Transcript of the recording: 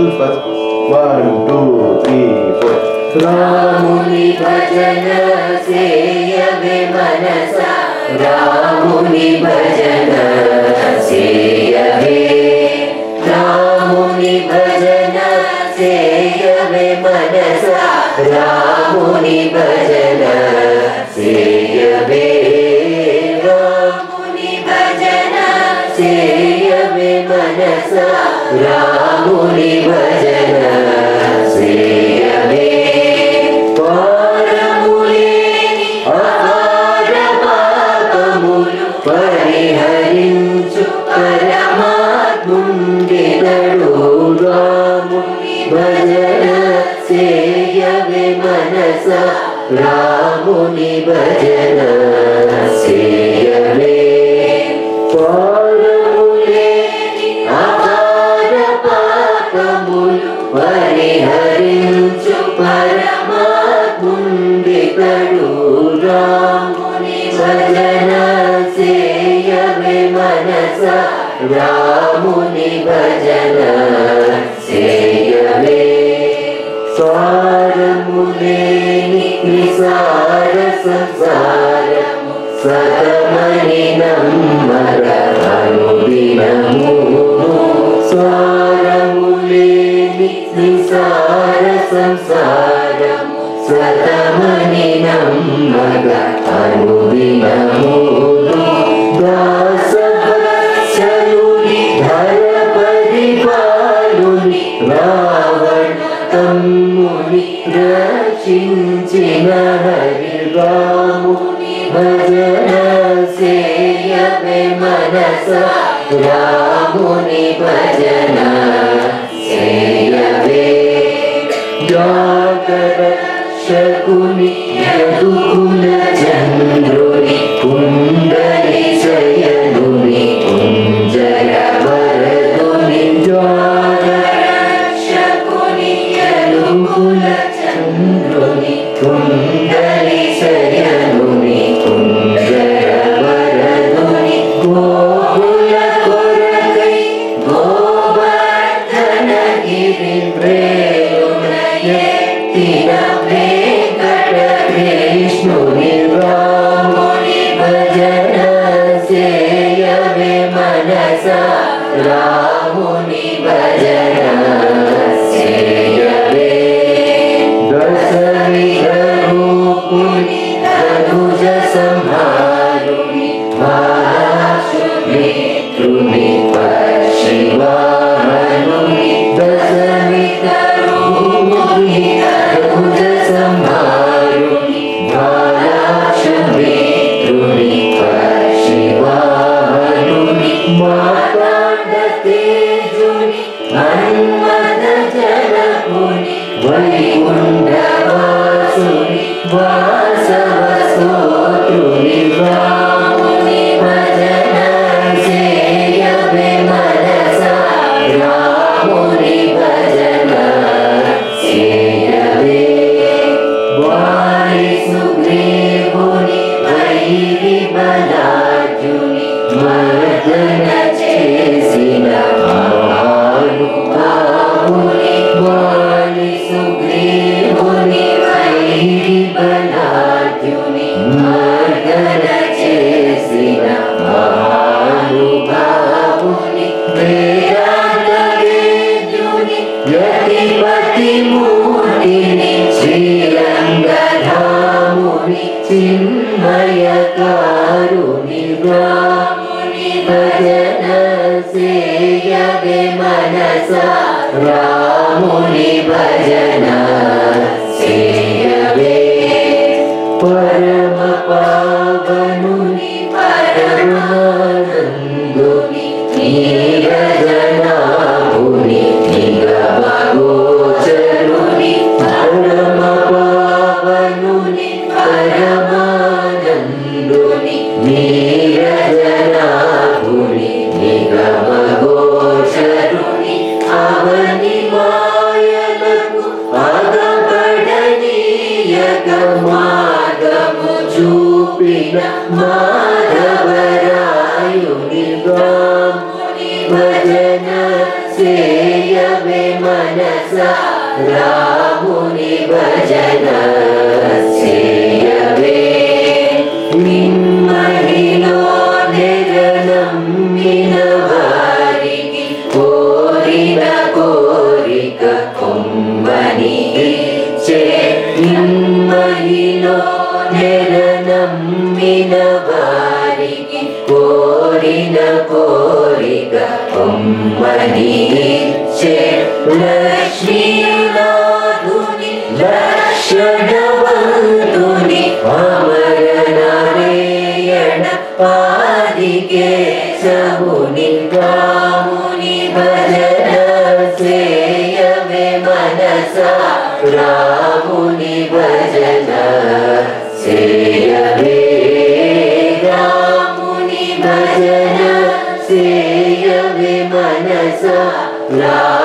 too fast. 1, 2, 3, 4. रामुनि भजन सेय मनसा, रामुनि भजन सेय रामुनि भजन सेय मनसा, रामुनि भजन सेय रामुनि भजन सेय मनसा, रामुनि भजन सेय रामुनि भजन सेयवे परमुले अपार पापमुलु परिहरिंचु परमात्मुण्डितडु रामुनि भजन सेयवे मनसा रामुनि भजन सेयवे स्वरमुले निसार संसार सतमनि नमर अनुदिनमु स्वरमुले निसार संसार सतमनि नमर अनुदिनमु दास चलुनि धर परिपालुनि रावण तमुनि चिंचिना हरि रामुनि भजन सेयवे मनसा रामुनि भजन सेयवे जागर शकुनि यदुकुल चंद्रुनि कुंडली शयनुनि कुंजर वरदुनि जागर शकुनि यदुकुल कुंडली शयनुनि कुंजर वरदुनि गोकुल कोरकै गोवर्धन गिरि प्रेमयतिनवेङ्कट विष्णुनि रामुनि भजन सेयवे मनसा रामुनि भजन सेयवे रघुज संहारुनि महाशुभे त्रुनि शिवाहनुनि दशमितरूपिणि रघुज संहारुनि महाशुभे त्रुनि शिवाहनुनि माताण्ड तेजुनि हनुमद जनकुनि वैकुण्ठवासुनि वासवसोत्रुनि रामुनि भजन सेयवे मनसा रामुनि भजन सेयवे वारिसुग्रीवुनि वैरिबलार्जुनि मर्दन चेसिन महानुभावुनि वारिसुग्रीवुनि वैरिबलार्जुनि मर्दन चेसिन महानुभावुनि वेदान्त वेद्युनि यतिपतिमूर्तिनि श्रीरङ्गधामुनि चिन्मयकारुणि रामुनि भजन सेयवे मनसा रामुनि भजन सेयवे परम पावनुनि परमानन्दुनि नीरजनाभुनि निगमगोचरुनि परम पावनुनि परमानन्दुनि नीरजनाभुनि निगमगोचरुनि आवनि मायलकु आगमडनि यवे मनसा राहुनि भजन सेयवे निम्महिनो निरनम्मिन वारिकि कोरिन कोरिक कुम्बनिगे चे निम्महिनो निरनम्मिन वारिकि कोरिन कोरिक कुम्बनिगे लक्ष्मीनाथुनि दर्शनवन्तुनि अमरनारायण पादिके सहुनि कामुनि भजन सेयवे मनसा रामुनि भजन सेयवे रामुनि भजन सेयवे मनसा राम